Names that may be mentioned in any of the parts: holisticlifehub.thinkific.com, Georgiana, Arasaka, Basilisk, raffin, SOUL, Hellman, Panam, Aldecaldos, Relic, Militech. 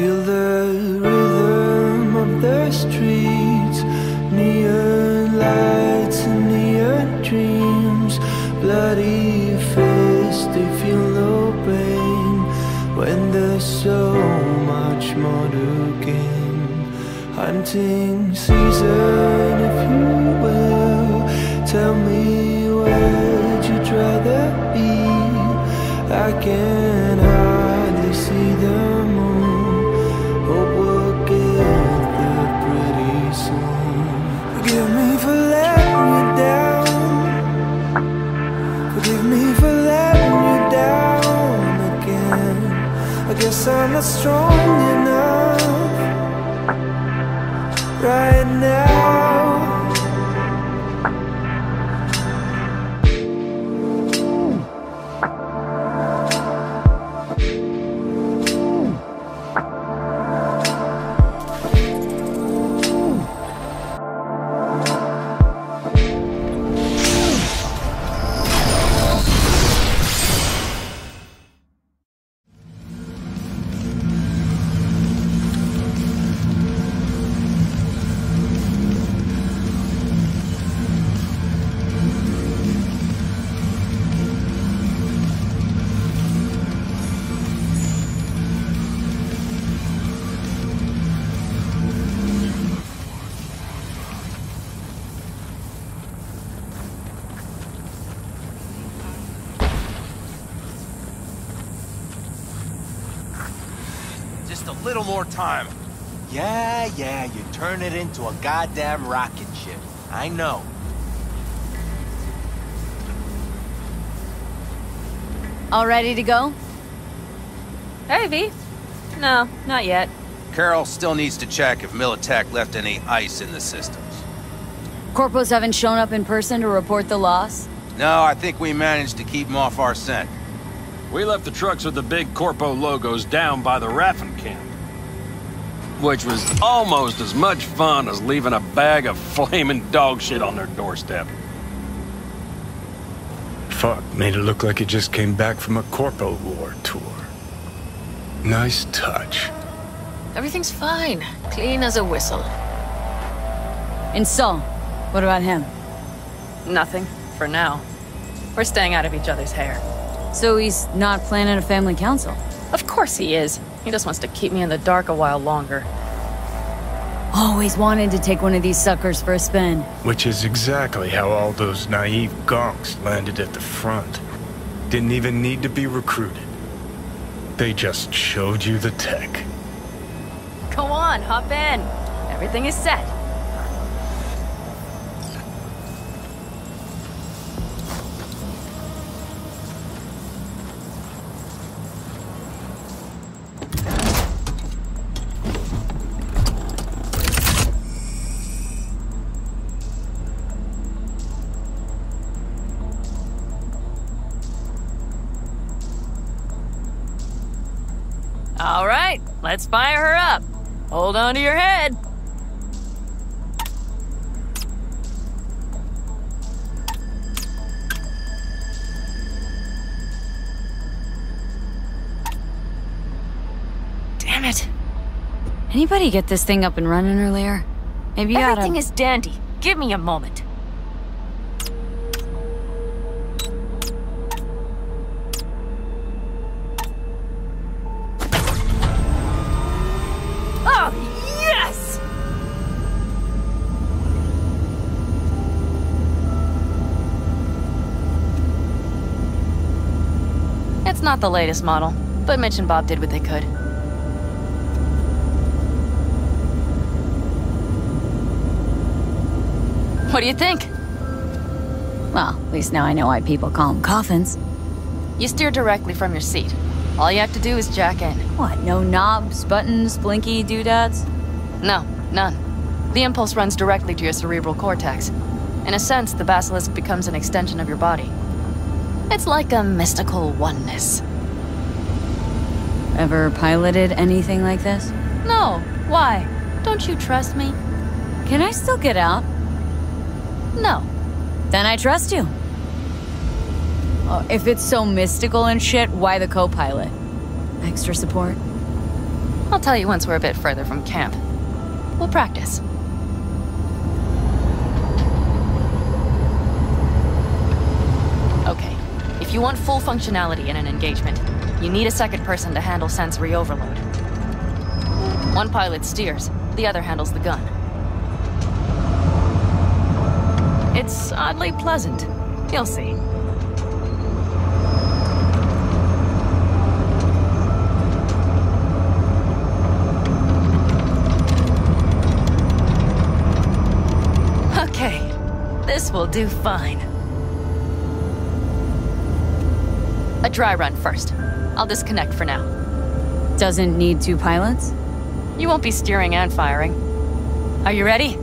Feel the rhythm of the streets, neon lights and neon dreams. Bloody fists, they feel no pain when there's so much more to gain. Hunting season, if you will, tell me where'd you'd rather be. I can hardly see the moon. Hope we'll get there pretty soon. Forgive me for letting you down. Forgive me for letting you down again. I guess I'm not strong enough right now. Little more time. Yeah, you turn it into a goddamn rocket ship. I know. All ready to go? Hey, V. No, not yet. Carol still needs to check if Militech left any ice in the systems. Corpos haven't shown up in person to report the loss? No, I think we managed to keep them off our scent. We left the trucks with the big Corpo logos down by the raffin camp, which was almost as much fun as leaving a bag of flaming dog shit on their doorstep. Fuck, made it look like it just came back from a Corpo war tour. Nice touch. Everything's fine. Clean as a whistle. And Sol, what about him? Nothing, for now. We're staying out of each other's hair. So he's not planning a family council? Of course he is. He just wants to keep me in the dark a while longer. Always wanted to take one of these suckers for a spin. Which is exactly how all those naive gonks landed at the front. Didn't even need to be recruited. They just showed you the tech. Go on, hop in. Everything is set. Let's fire her up. Hold on to your head. Damn it. Anybody get this thing up and running earlier? Maybe you oughta... Everything is dandy. Give me a moment. Not the latest model, but Mitch and Bob did what they could. What do you think? Well, at least now I know why people call them coffins. You steer directly from your seat. All you have to do is jack in. What, no knobs, buttons, blinky doodads? No, none. The impulse runs directly to your cerebral cortex. In a sense, the basilisk becomes an extension of your body. It's like a mystical oneness. Ever piloted anything like this? No. Why? Don't you trust me? Can I still get out? No. Then I trust you. Oh, if it's so mystical and shit, why the co-pilot? Extra support? I'll tell you once we're a bit further from camp. We'll practice. Okay, if you want full functionality in an engagement, you need a second person to handle sensory overload. One pilot steers, the other handles the gun. It's oddly pleasant. You'll see. Okay, this will do fine. A dry run first. I'll disconnect for now. Doesn't need two pilots? You won't be steering and firing. Are you ready?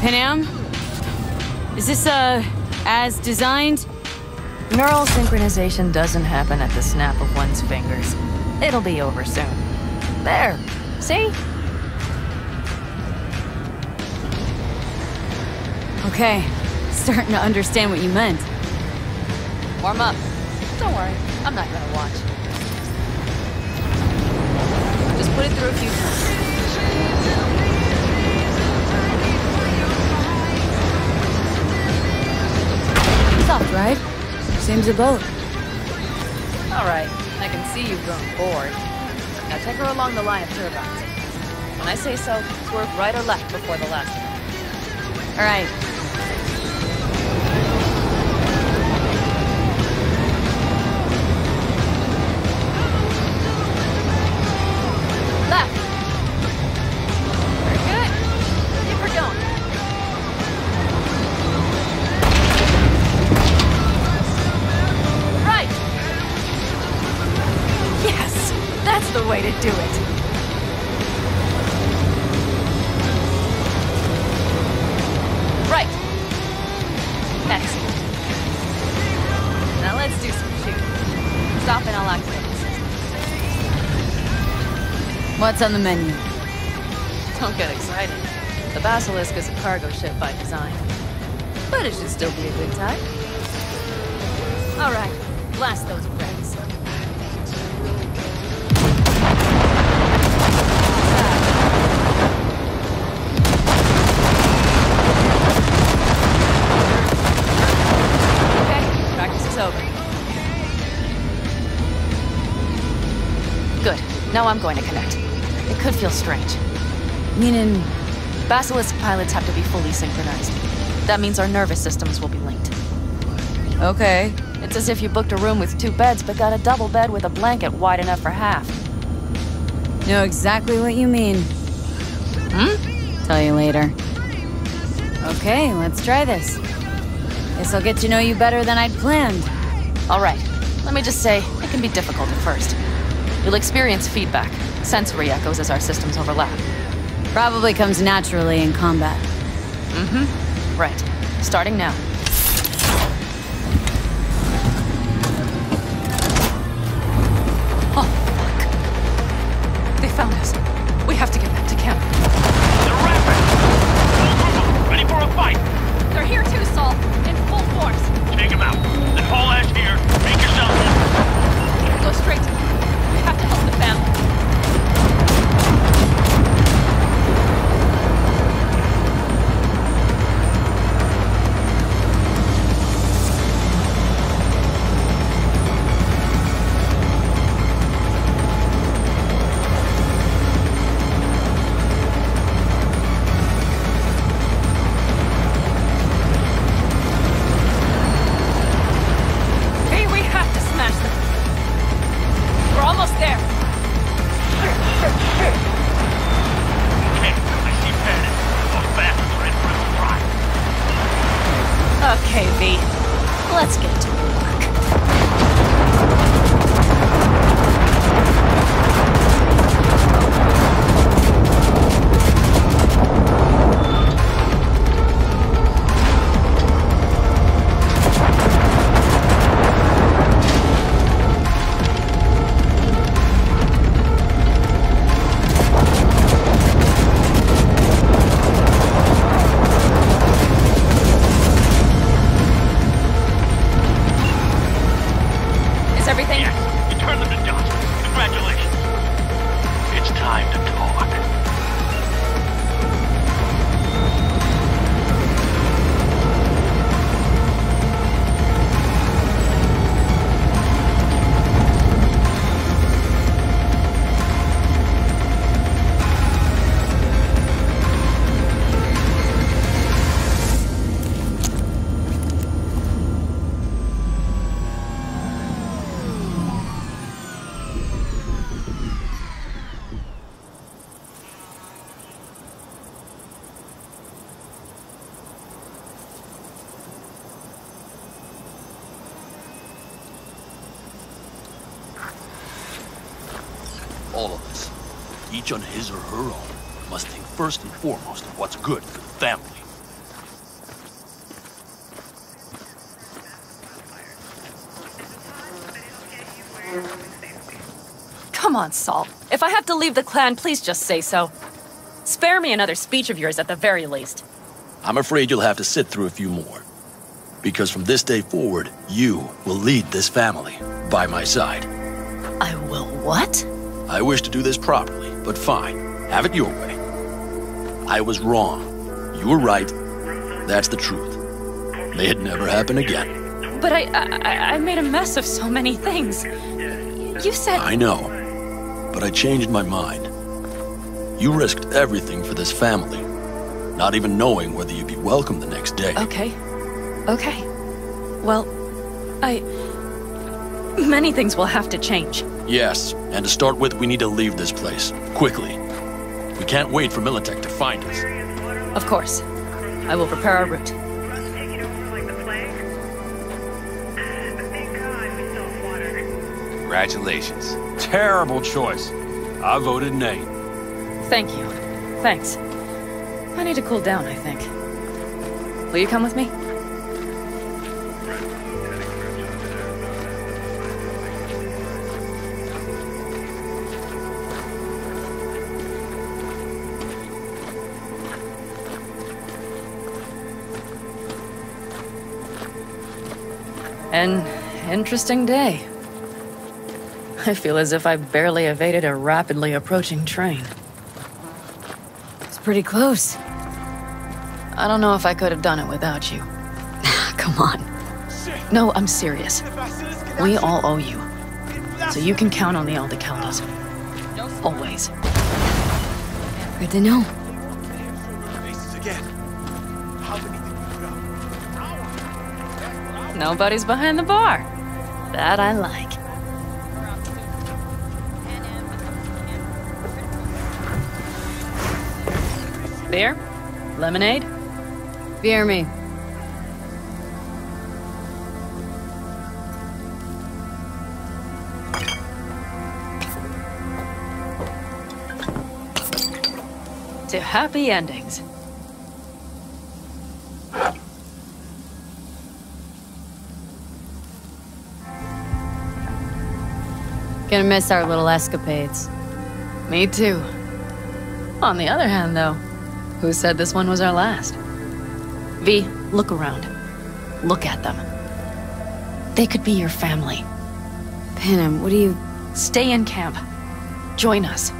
Panam? Is this, as designed? Neural synchronization doesn't happen at the snap of one's fingers. It'll be over soon. There, see? Okay, starting to understand what you meant. Warm up. Don't worry, I'm not gonna watch. Just put it through a few times. Soft ride. Same as a boat. All right, I can see you've grown bored. Now take her along the line of turbines. When I say so, swerve right or left before the last one. All right. Do it. Right. Excellent. Now let's do some shooting. Stop and I'll activate this. What's on the menu? Don't get excited. The Basilisk is a cargo ship by design. But it should still be a good time. All right. Blast those wrecks. Now I'm going to connect. It could feel strange. Meaning? Basilisk pilots have to be fully synchronized. That means our nervous systems will be linked. Okay. It's as if you booked a room with 2 beds, but got a double bed with a blanket wide enough for half. Know exactly what you mean. Hmm? Tell you later. Okay, let's try this. Guess I'll get to know you better than I'd planned. All right. Let me just say, it can be difficult at first. You'll experience feedback, sensory echoes as our systems overlap. Probably comes naturally in combat. Mm-hmm. Right. Starting now. Oh, fuck. They found us. We have to get back to camp. They're rapid! Ready for a fight! They're here too, Saul. In full force. Take them out. Then haul ash here. Make yourself. Go straight to have to help the family. all of us. Each on his or her own must think first and foremost of what's good for the family. Come on, Salt. If I have to leave the clan, please just say so. Spare me another speech of yours at the very least. I'm afraid you'll have to sit through a few more. Because from this day forward, you will lead this family by my side. I will what? I wish to do this properly, but fine. Have it your way. I was wrong. You were right. That's the truth. May it never happen again. But I made a mess of so many things. You said... I know. But I changed my mind. You risked everything for this family. Not even knowing whether you'd be welcome the next day. Okay. Okay. Well, many things will have to change. Yes, and to start with, we need to leave this place. Quickly. We can't wait for Militech to find us. Of course. I will prepare our route. Congratulations. Terrible choice. I voted nay. Thank you. Thanks. I need to cool down, I think. Will you come with me? An interesting day. I feel as if I barely evaded a rapidly approaching train. It's pretty close. I don't know if I could have done it without you. Come on. No, I'm serious. We all owe you. So you can count on the Aldecaldos. Always. Good to know. Nobody's behind the bar. That I like. Beer? Lemonade? Beer me. To happy endings. Gonna miss our little escapades. Me too. On the other hand, though, who said this one was our last? V, look around. Look at them. They could be your family. Panam, what do you... Stay in camp. Join us.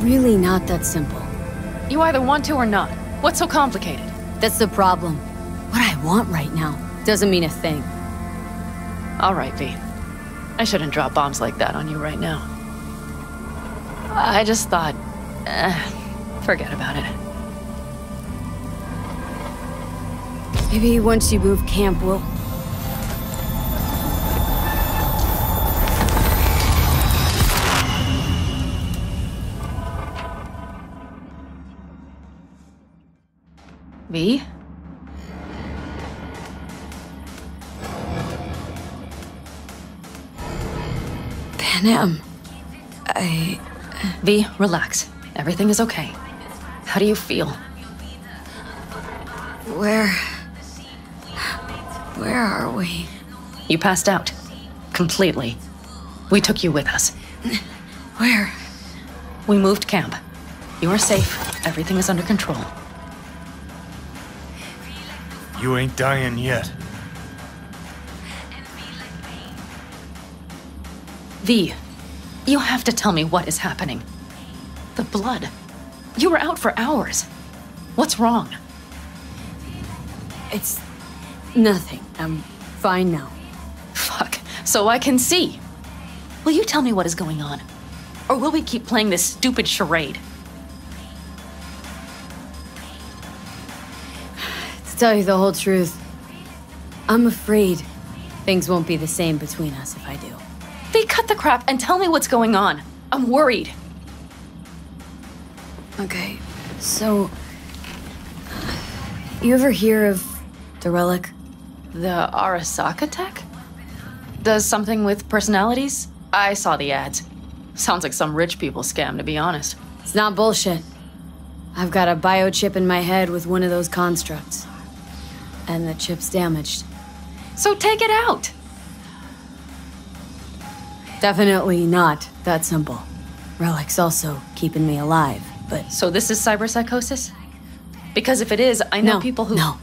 Really not that simple. You either want to or not. What's so complicated? That's the problem. What I want right now doesn't mean a thing. All right, V. I shouldn't drop bombs like that on you right now. I just thought... forget about it. Maybe once you move camp, we'll... V? Panam, V, relax. Everything is okay. How do you feel? Where are we? You passed out. Completely. We took you with us. Where? We moved camp. You are safe. Everything is under control. You ain't dying yet. V, you have to tell me what is happening. The blood. You were out for hours. What's wrong? It's nothing. I'm fine now. Fuck. So I can see. Will you tell me what is going on? Or will we keep playing this stupid charade? Tell you the whole truth. I'm afraid things won't be the same between us if I do. They cut the crap and tell me what's going on. I'm worried. Okay, so You ever hear of the Relic? The Arasaka tech? Does something with personalities? I saw the ads. Sounds like some rich people scam, to be honest. It's not bullshit. I've got a biochip in my head with one of those constructs. And the chip's damaged. So take it out! Definitely not that simple. Relic's also keeping me alive, but... So this is cyberpsychosis? Because if it is, I know people who... No,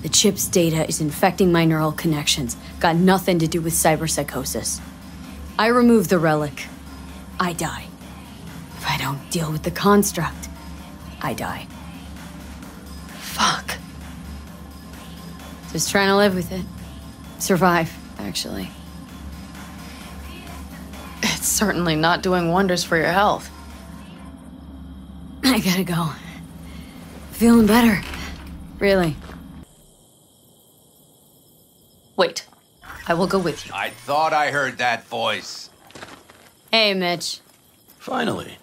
the chip's data is infecting my neural connections. Got nothing to do with cyberpsychosis. I remove the Relic, I die. If I don't deal with the construct, I die. Fuck. Just trying to live with it. Survive, actually. It's certainly not doing wonders for your health. I gotta go. Feeling better. Really. Wait. I will go with you. I thought I heard that voice. Hey, Mitch. Finally.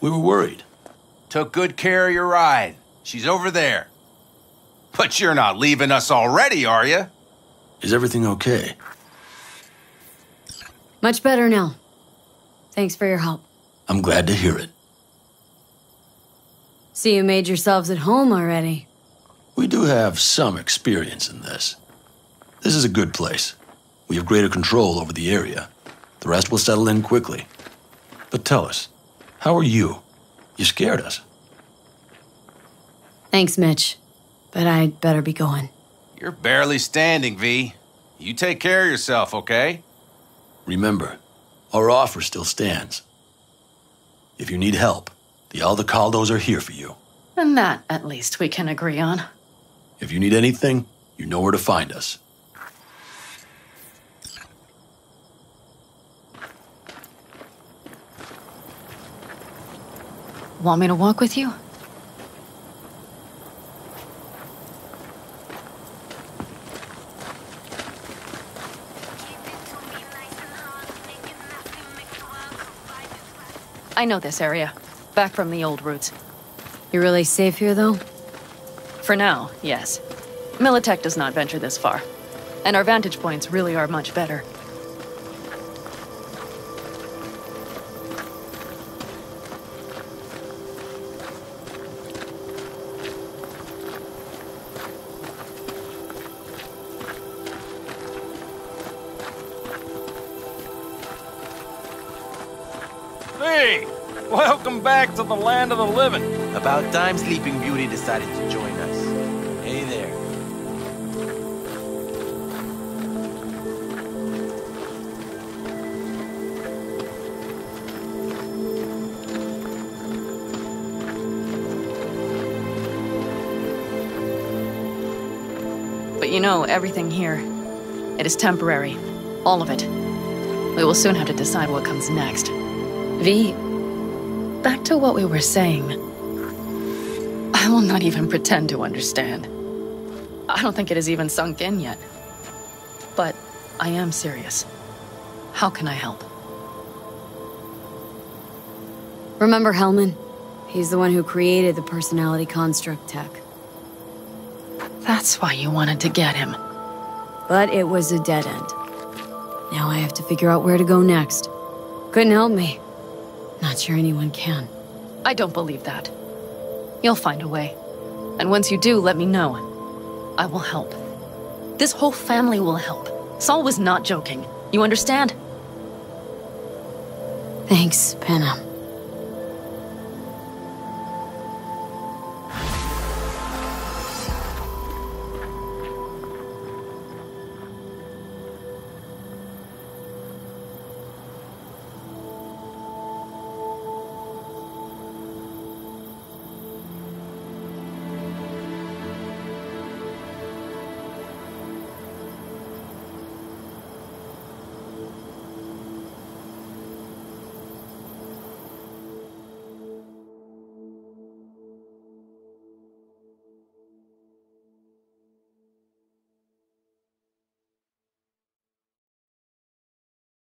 We were worried. Took good care of your ride. She's over there. But you're not leaving us already, are you? Is everything okay? Much better now. Thanks for your help. I'm glad to hear it. See, you made yourselves at home already. We do have some experience in this. This is a good place. We have greater control over the area. The rest will settle in quickly. But tell us, how are you? You scared us. Thanks, Mitch. But I'd better be going. You're barely standing, V. You take care of yourself, okay? Remember, our offer still stands. If you need help, the Aldecaldos are here for you. And that, at least, we can agree on. If you need anything, you know where to find us. Want me to walk with you? I know this area. Back from the old routes. You're really safe here, though? For now, yes. Militech does not venture this far. And our vantage points really are much better. Welcome back to the land of the living. About time Sleeping Beauty decided to join us. Hey there. But you know, everything here, it is temporary. All of it. We will soon have to decide what comes next. V... Back to what we were saying. I will not even pretend to understand. I don't think it has even sunk in yet. But I am serious. How can I help? Remember Hellman? He's the one who created the personality construct tech. That's why you wanted to get him. But it was a dead end. Now I have to figure out where to go next. Couldn't help me. Not sure anyone can. I don't believe that. You'll find a way. And once you do, let me know. I will help. This whole family will help. Saul was not joking. You understand? Thanks, Panam.